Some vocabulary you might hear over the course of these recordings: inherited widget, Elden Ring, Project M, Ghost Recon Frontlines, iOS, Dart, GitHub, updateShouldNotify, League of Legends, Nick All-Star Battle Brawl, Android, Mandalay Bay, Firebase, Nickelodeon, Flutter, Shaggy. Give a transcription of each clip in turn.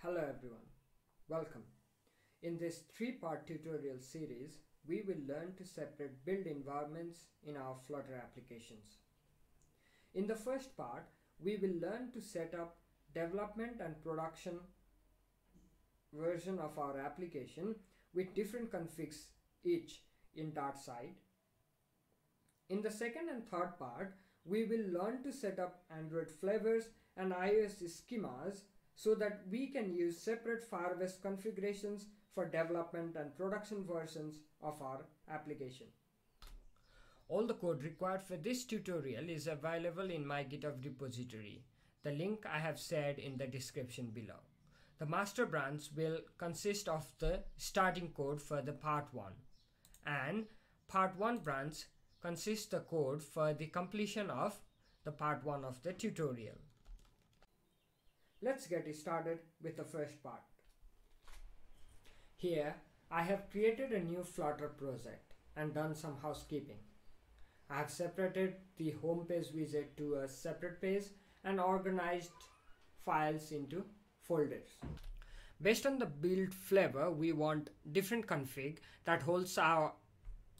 Hello everyone, welcome. In this three-part tutorial series, we will learn to separate build environments in our Flutter applications. In the first part, we will learn to set up development and production version of our application with different configs each in Dart side. In the second and third part, we will learn to set up Android flavors and iOS schemas so that we can use separate Firebase configurations for development and production versions of our application. All the code required for this tutorial is available in my GitHub repository. The link I have shared in the description below. The master branch will consist of the starting code for the part 1, and part 1 branch consists the code for the completion of the part 1 of the tutorial. Let's get started with the first part. Here, I have created a new Flutter project and done some housekeeping. I have separated the home page widget to a separate page and organized files into folders. Based on the build flavor, we want different config that holds our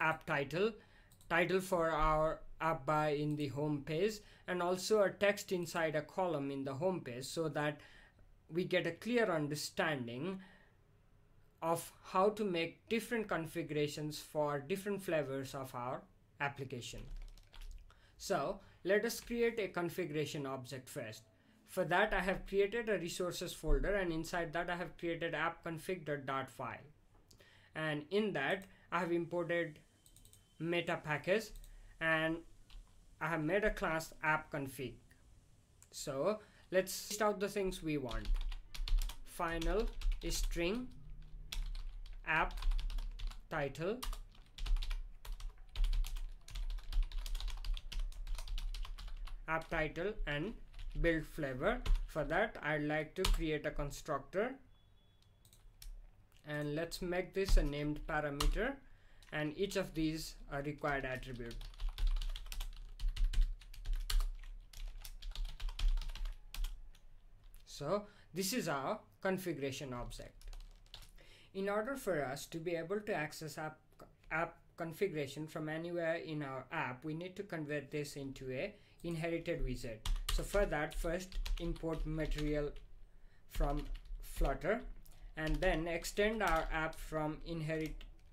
app title for our app by in the home page, and also a text inside a column in the home page, so that we get a clear understanding of how to make different configurations for different flavors of our application. So let us create a configuration object first. For that, I have created a resources folder, and inside that I have created appconfig.dart file, and in that I have imported meta package, and I have made a class appConfig. So let's list out the things we want. Final string app title and build flavor. For that, I'd like to create a constructor, and let's make this a named parameter, and each of these are required attribute. So this is our configuration object. In order for us to be able to access app configuration from anywhere in our app, we need to convert this into a inherited widget. So for that, first import material from Flutter, and then extend our app from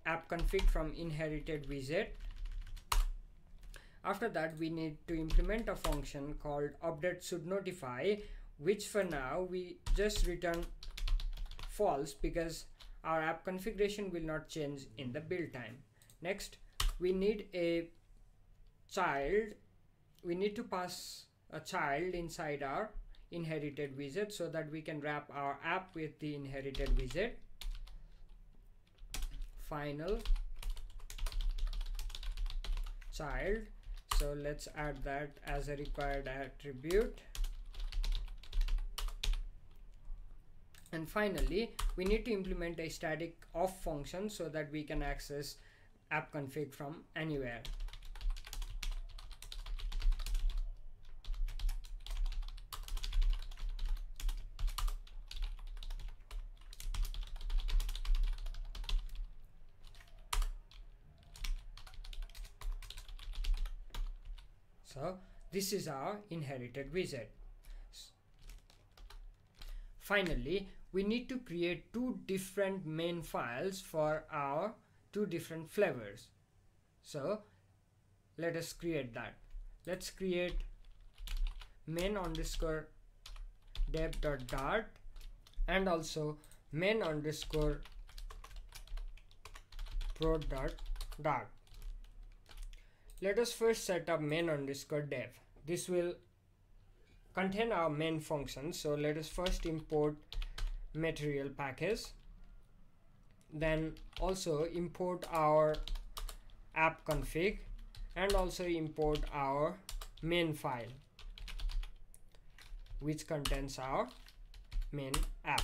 appconfig from inherited widget. After that, we need to implement a function called updateShouldNotify, which for now we just return false because our app configuration will not change in the build time. Next, we need a child. We need to pass a child inside our inherited widget so that we can wrap our app with the inherited widget. Final child. So let's add that as a required attribute. And finally, we need to implement a static off function so that we can access appconfig from anywhere. So this is our inherited widget. Finally, we need to create two different main files for our two different flavors. So let us create that. Let's create main_dev.dart and also main_pro.dart. Let us first set up main_dev. This will contain our main function. So let us first import material package, then also import our app config, and also import our main file which contains our main app.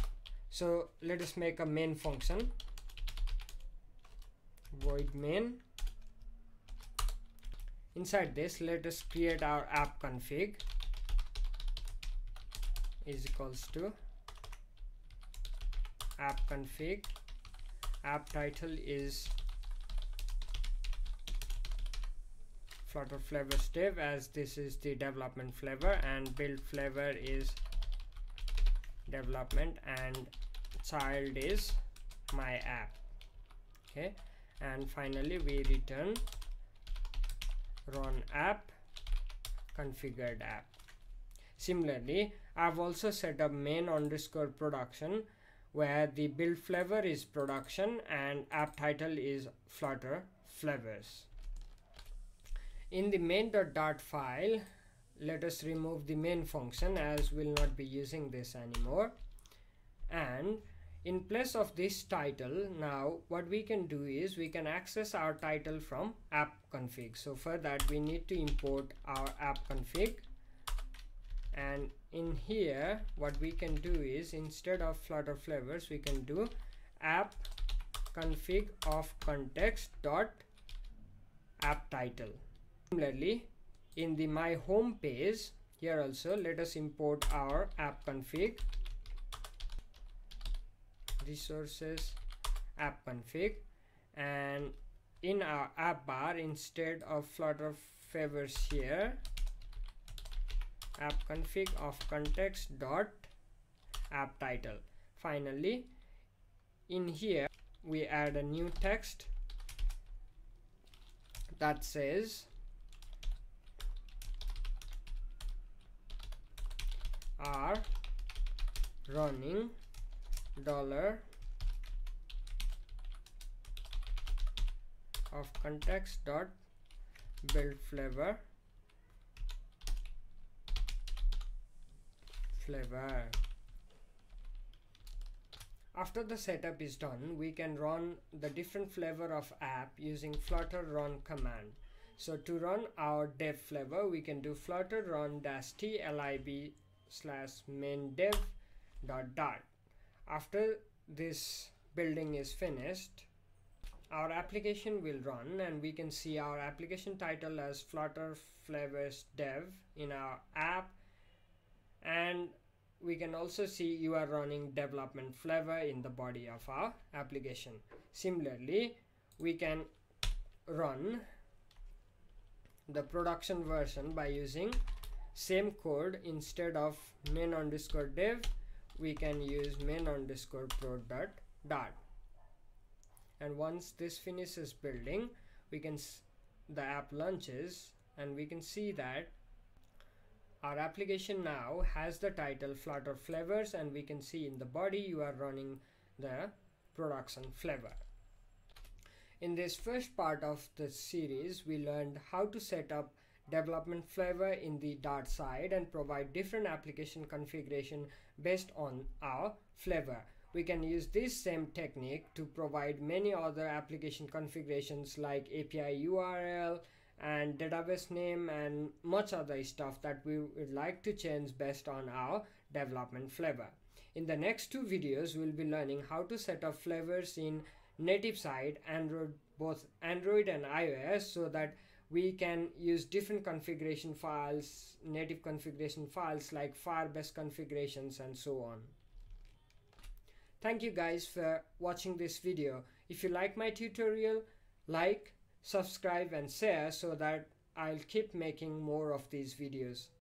So let us make a main function, void main. Inside this, let us create our app config is equals to app config, app title is Flutter flavors div, as this is the development flavor, and build flavor is development, and child is my app. Okay, and finally we return run app configured app. Similarly, I've also set up main_production, where the build flavor is production and app title is Flutter flavors. In the main.dart file, let us remove the main function, as we'll not be using this anymore. And in place of this title, now what we can do is we can access our title from app config. So for that, we need to import our app config. And in here, what we can do is, instead of Flutter flavors, we can do app config of context dot app title. Similarly, in the my home page, here also let us import our app config resources app config, and in our app bar, instead of Flutter favors, here app config of context dot app title. Finally, in here we add a new text that says are running dollar of context dot build flavor. After the setup is done, we can run the different flavor of app using Flutter run command. So to run our dev flavor, we can do Flutter run -t lib /main-dev.dart. After this building is finished, our application will run, and we can see our application title as Flutter flavors dev in our app, and we can also see you are running development flavor in the body of our application. Similarly, we can run the production version by using same code. Instead of main_dev, we can use main_prod.dart. And once this finishes building, we can the app launches, and we can see that our application now has the title Flutter flavors, and we can see in the body you are running the production flavor. In this first part of the series, we learned how to set up development flavor in the Dart side and provide different application configuration based on our flavor. We can use this same technique to provide many other application configurations like API URL and database name and much other stuff that we would like to change based on our development flavor. In the next two videos, we'll be learning how to set up flavors in native side, Android, both Android and iOS, so that we can use different configuration files, native configuration files like Firebase configurations and so on. Thank you guys for watching this video. If you like my tutorial, like, subscribe and share so that I'll keep making more of these videos.